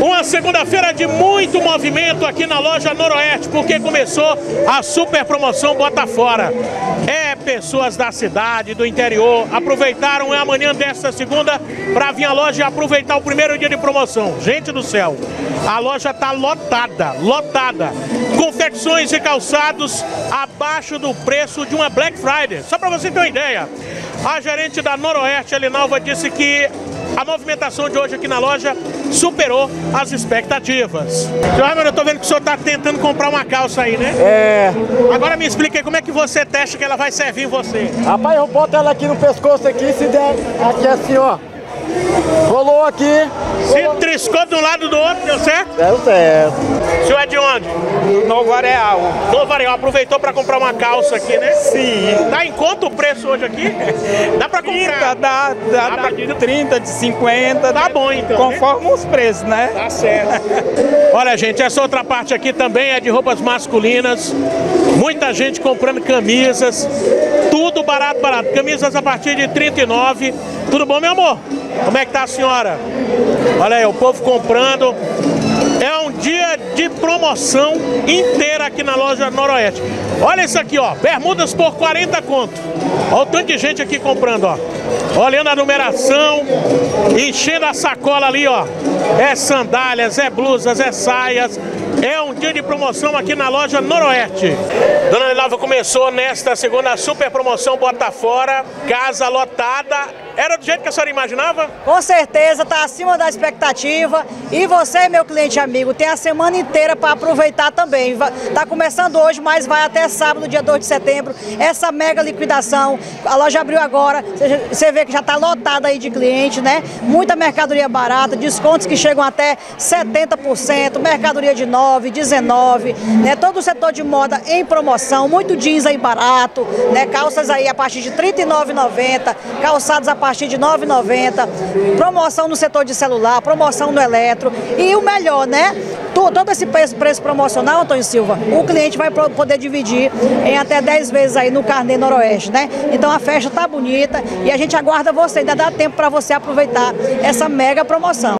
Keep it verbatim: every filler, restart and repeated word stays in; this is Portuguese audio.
Uma segunda-feira de muito movimento aqui na loja Noroeste, porque começou a super promoção Bota Fora. É, pessoas da cidade, do interior, aproveitaram a manhã desta segunda para vir à loja e aproveitar o primeiro dia de promoção. Gente do céu, a loja tá lotada, lotada. Confecções e calçados abaixo do preço de uma Black Friday. Só para você ter uma ideia, a gerente da Noroeste, Elinalva, disse que a movimentação de hoje aqui na loja superou as expectativas. Seu Ramon, eu tô vendo que o senhor tá tentando comprar uma calça aí, né? É. Agora me explica aí, como é que você testa que ela vai servir em você? Rapaz, eu boto ela aqui no pescoço aqui, se der aqui assim, ó. Rolou aqui. Se rolou... triscou de um lado do outro, deu certo? Deu certo. O senhor é de onde? Do Novo Areal. Novo Areal, aproveitou para comprar uma calça aqui, né? Sim. Tá em conta o preço hoje aqui? Dá para comprar? trinta, dá, dá, dá, dá de trinta, de cinquenta. Tá, né? Bom, então. Conforme, né, os preços, né? Tá certo. Olha, gente, essa outra parte aqui também é de roupas masculinas. Muita gente comprando camisas. Tudo barato, barato. Camisas a partir de trinta e nove. Tudo bom, meu amor? Como é que tá a senhora? Olha aí, o povo comprando. É um dia de promoção inteira aqui na loja Noroeste. Olha isso aqui, ó. Bermudas por quarenta conto. Olha o tanto de gente aqui comprando, ó. Olhando a numeração, enchendo a sacola ali, ó. É sandálias, é blusas, é saias. É um dia de promoção aqui na loja Noroeste. Dona Elinalva, começou nesta segunda super promoção Bota Fora, casa lotada. Era do jeito que a senhora imaginava? Com certeza, está acima da expectativa. E você, meu cliente amigo, tem a semana inteira para aproveitar também. Está começando hoje, mas vai até sábado, dia dois de setembro, essa mega liquidação. A loja abriu agora, você vê que já está lotada aí de cliente, né? Muita mercadoria barata, descontos que chegam até setenta por cento, mercadoria de nove, dezenove, né? Todo o setor de moda em promoção, muito jeans aí barato, né? Calças aí a partir de trinta e nove reais e noventa centavos, calçados a partir A partir de nove reais e noventa centavos, promoção no setor de celular, promoção no eletro e o melhor, né? Todo esse preço, preço promocional, Antônio Silva, o cliente vai poder dividir em até dez vezes aí no Carnê Noroeste, né? Então a festa tá bonita e a gente aguarda você, ainda dá tempo para você aproveitar essa mega promoção.